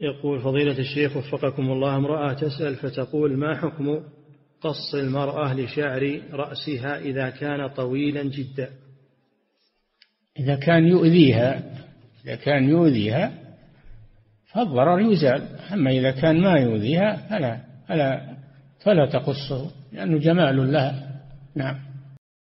يقول فضيلة الشيخ وفقكم الله، امرأة تسأل فتقول: ما حكم قص المرأة لشعر رأسها إذا كان طويلا جدا؟ إذا كان يؤذيها فالضرر يزال، أما إذا كان ما يؤذيها فلا تقصه، لأنه جمال لها. نعم.